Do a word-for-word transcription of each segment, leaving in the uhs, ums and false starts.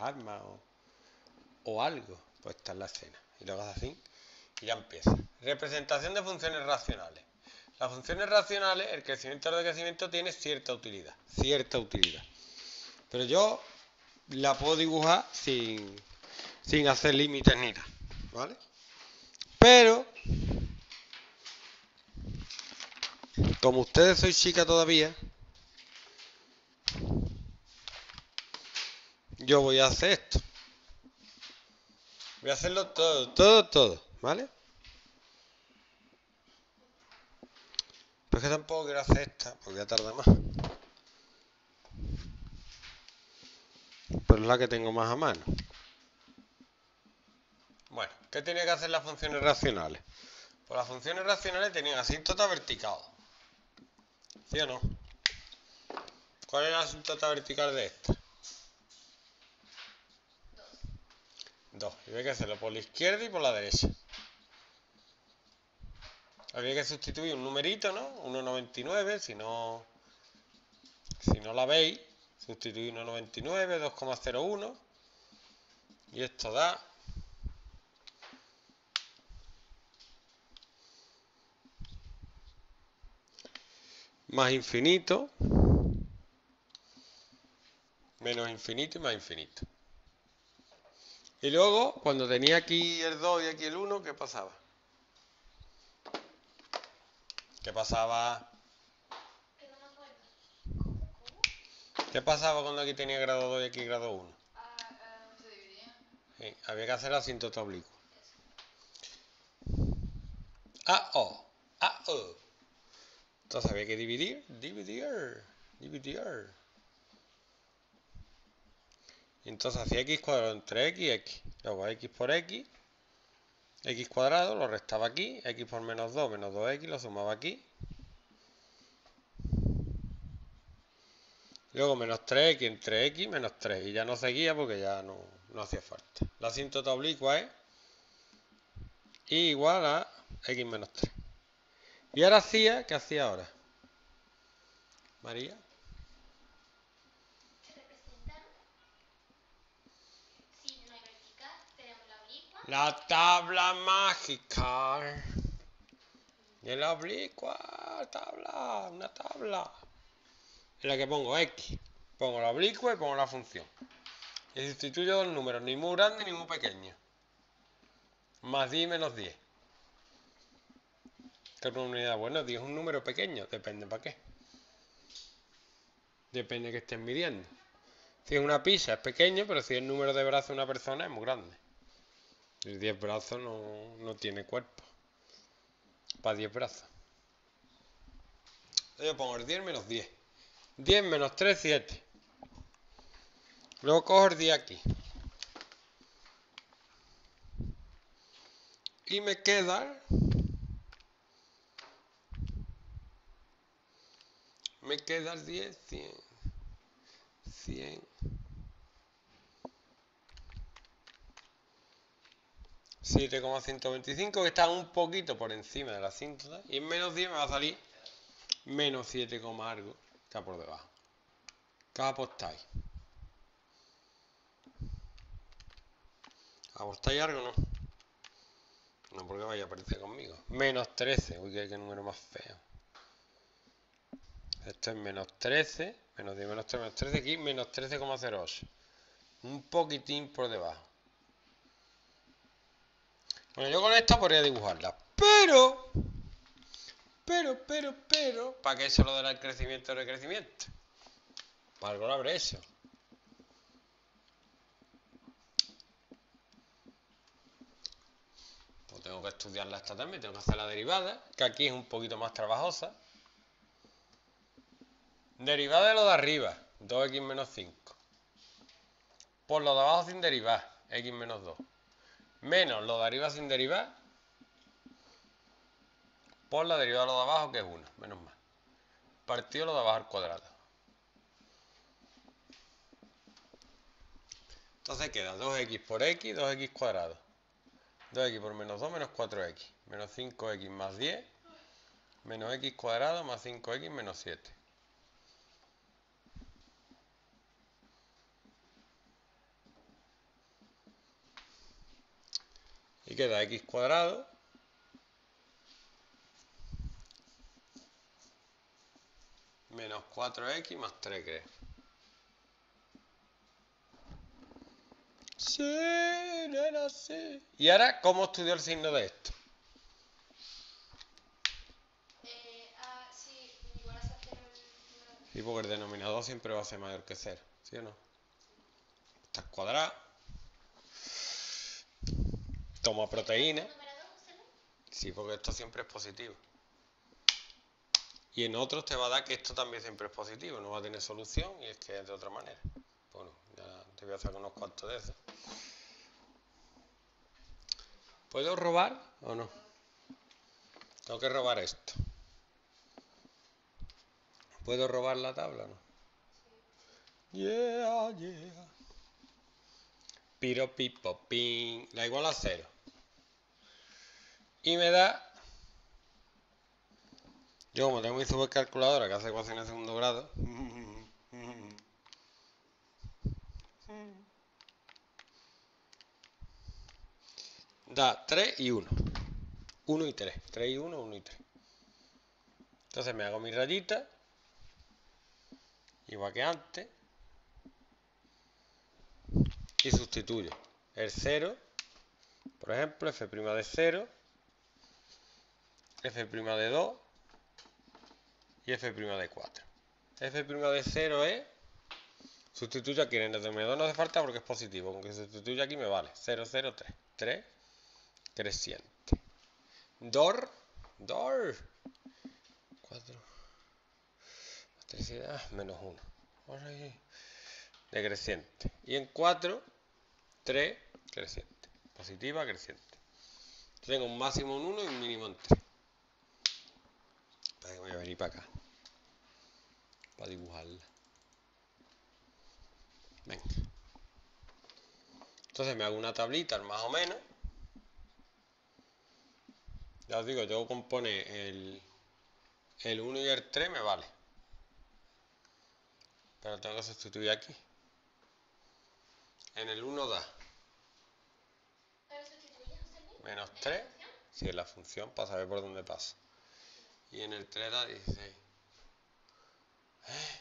armas o, o algo, pues está en la escena. Y lo hagas así y ya empieza. Representación de funciones racionales. Las funciones racionales, el crecimiento o el decrecimiento, tiene cierta utilidad. Cierta utilidad. Pero yo la puedo dibujar sin, sin hacer límites ni nada, ¿vale? Pero, como ustedes sois chicas todavía, yo voy a hacer esto. Voy a hacerlo todo, todo, todo, ¿vale? Pero es que tampoco quiero hacer esta, porque ya tarda más. Pero es la que tengo más a mano. Bueno, ¿qué tienen que hacer las funciones racionales? Pues las funciones racionales tenían asíntota vertical. ¿Sí o no? ¿Cuál es la asíntota vertical de esta? dos. Y hay que hacerlo por la izquierda y por la derecha. Había que sustituir un numerito, ¿no? uno coma noventa y nueve, si no, si no la veis, sustituir uno coma noventa y nueve, dos coma cero uno. Y esto da más infinito, menos infinito y más infinito. Y luego, cuando tenía aquí el dos y aquí el uno, ¿qué pasaba? ¿Qué pasaba? ¿Qué pasaba cuando aquí tenía grado dos y aquí grado uno? Sí, había que hacer la asíntota oblicua. A-O. A-O. Entonces había que dividir. Dividir. Dividir. Entonces hacía x cuadrado entre x y x. Luego x por x. X cuadrado, lo restaba aquí. X por menos dos, menos dos x, lo sumaba aquí. Luego menos tres x entre x, menos tres. Y ya no seguía porque ya no, no hacía falta. La asíntota oblicua es y igual a x menos tres. Y ahora hacía, ¿qué hacía ahora? María. La tabla mágica. De la oblicua, tabla, una tabla. En la que pongo x. Pongo la oblicua y pongo la función. Y sustituyo dos números, ni muy grande ni muy pequeño. Más diez y menos diez. ¿Qué es una unidad? Bueno, diez es un número pequeño. Depende para qué. Depende de que estés midiendo. Si es una pizza es pequeño, pero si es el número de brazos de una persona es muy grande. El diez brazos no, no tiene cuerpo. Para diez brazos. Yo pongo el diez menos diez. diez menos tres, siete. Luego cojo el diez aquí. Y me queda... Me queda el diez, cien. cien. siete coma ciento veinticinco, que está un poquito por encima de la asíntota. Y en menos diez me va a salir menos siete, algo. Está por debajo. ¿Qué apostáis? ¿Apostáis algo o no? No, porque vaya a aparecer conmigo. Menos trece. Uy, qué número más feo. Esto es menos trece. Menos diez, menos tres, menos trece. Aquí menos trece coma cero ocho. Un poquitín por debajo. Bueno, yo con esta podría dibujarla, pero, pero, pero, pero, ¿para qué eso lo dará el crecimiento o el decrecimiento? Para algo lo habré hecho. Pues tengo que estudiarla esta también, tengo que hacer la derivada, que aquí es un poquito más trabajosa. Derivada de lo de arriba, dos x menos cinco. Por lo de abajo sin derivar, x menos dos. Menos lo de arriba sin derivar por la derivada de lo de abajo, que es uno, menos más. Partido lo de abajo al cuadrado. Entonces queda dos x por x, dos x cuadrado. dos x por menos dos, menos cuatro x. Menos cinco x más diez. Menos x cuadrado más cinco x menos siete. queda x cuadrado menos cuatro x más tres griega. Sí, era así. Y ahora, ¿cómo estudio el signo de esto? Eh, ah, sí, igual a cero. Sí, porque el denominador siempre va a ser mayor que cero, ¿sí o no? Está cuadrado. Toma proteína. Sí, porque esto siempre es positivo. Y en otros te va a dar que esto también siempre es positivo, no va a tener solución y es que es de otra manera. Bueno, ya te voy a hacer unos cuantos de esos. ¿Puedo robar o no? Tengo que robar esto. ¿Puedo robar la tabla o no? Yeah, yeah. Piro, pipo, pin. La igual a cero. Y me da... Yo, como tengo mi supercalculadora que hace ecuaciones de segundo grado, da tres y uno. uno y tres. tres y uno, uno y tres. Entonces me hago mi rayita, igual que antes, y sustituyo el cero, por ejemplo, f' de cero, f' de dos, y f' de cuatro. F' de cero es... Sustituyo aquí en el denominador, no hace falta porque es positivo. Con que sustituya aquí me vale. cero, cero, tres. tres. Creciente. Dor. Dor. cuatro. Matricidad. Menos uno. Decreciente. Y en cuatro. tres. Creciente. Positiva, creciente. Tengo un máximo en uno y un mínimo en tres. Voy a venir para acá para dibujarla. Venga, entonces me hago una tablita más o menos. Ya os digo, yo compone el, el uno y el tres me vale, pero tengo que sustituir aquí. En el uno da menos tres, si es la función, para saber por dónde pasa. Y en el tres da dieciséis. ¿Eh?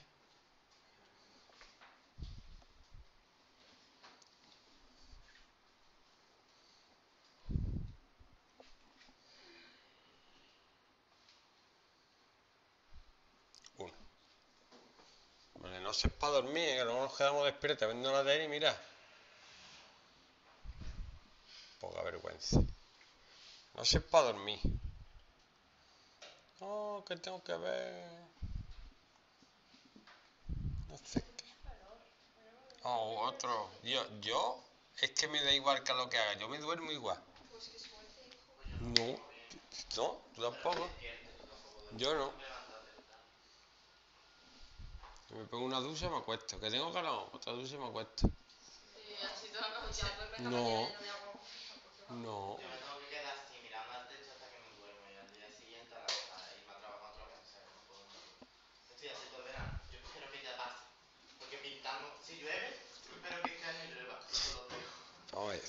uno. Vale, no sé para dormir, que luego nos quedamos despiertos viendo la tele y mirad. Poca vergüenza. No sé para dormir. No, oh, que tengo que ver. No sé qué. Oh, otro. Yo, yo, es que me da igual que lo que haga. Yo me duermo igual. No, no, tú tampoco. Yo no. Me pongo una ducha y me acuesto. Que tengo calor, otra ducha y me acuesto. No, no.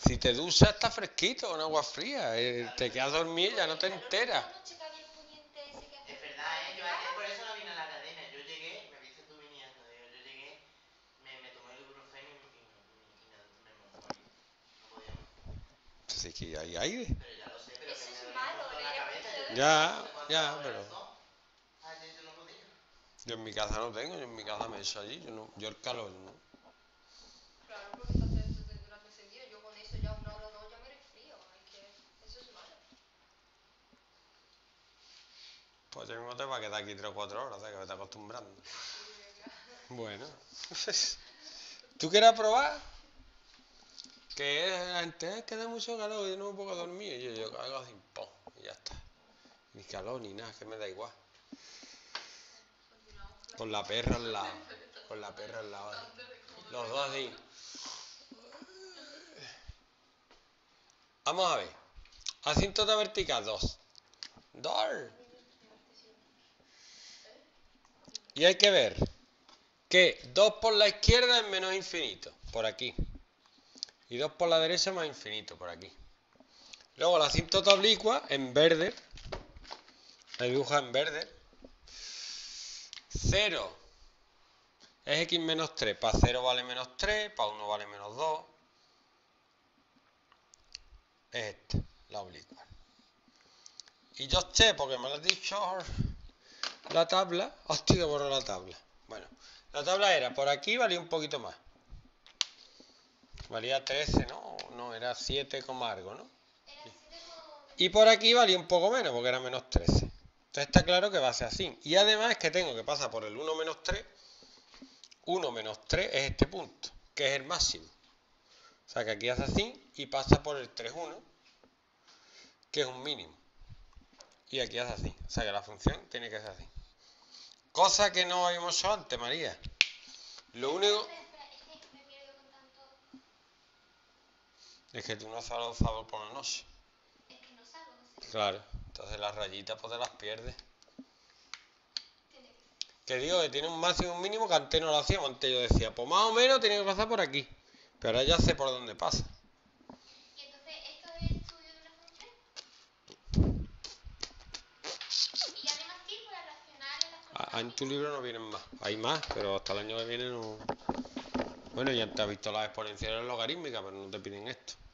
Si te duchas está fresquito, en agua fría, eh, claro, te quedas dormido y ya no te enteras. Es verdad, ¿eh? Yo ayer por eso no vine a la cadena, yo llegué, me viste tú viniendo, yo llegué, me, me tomé el ibuprofeno y, y, y, y me morí, no podía. Pues es que hay aire. Pero ya lo sé, pero eso es malo, ¿eh? Ya, ya, pero... Ayer yo no podía. Yo en mi casa no tengo, yo en mi casa me echo allí, yo, no, yo el calor, ¿no? Claro, porque... Pues yo mismo te va a quedar aquí tres o cuatro horas, ¿sabes? Que me está acostumbrando. Bueno. ¿Tú quieres probar? Que la gente que da mucho calor y yo no me puedo dormir. Yo, yo hago así, pum, y ya está. Ni calor ni nada, que me da igual. Con la perra al lado. Con la perra al lado. Los dos así. Vamos a ver. Asíntota vertical, dos. Dos. Y hay que ver que dos por la izquierda es menos infinito, por aquí. Y dos por la derecha más infinito, por aquí. Luego la asíntota oblicua en verde, la dibuja en verde. cero es x menos tres, para cero vale menos tres, para uno vale menos dos. Es esta, la oblicua. Y yo sé, porque me lo has dicho, la tabla. Hostia, que borro la tabla. Bueno, la tabla era, por aquí valía un poquito más. Valía trece, ¿no? No, era siete, algo, ¿no? Y por aquí valía un poco menos, porque era menos trece. Entonces está claro que va a ser así. Y además es que tengo que pasar por el uno menos tres. uno menos tres es este punto, que es el máximo. O sea que aquí hace así y pasa por el tres, uno, que es un mínimo. Y aquí hace así. O sea que la función tiene que ser así. Cosa que no habíamos hecho antes, María. Lo único... Es que tú no sabes los sabores por la noche. Claro, entonces las rayitas pues te las pierdes. Que digo que tiene un máximo y un mínimo que antes no lo hacíamos. Antes yo decía, pues más o menos tiene que pasar por aquí. Pero ahora ya sé por dónde pasa. ¿Y entonces esto es el estudio de una función? ¿Y además tipo de racionales? Ah, en tu libro no vienen más. Hay más, pero hasta el año que viene no... Bueno, ya te has visto las exponenciales logarítmicas, pero no te piden esto.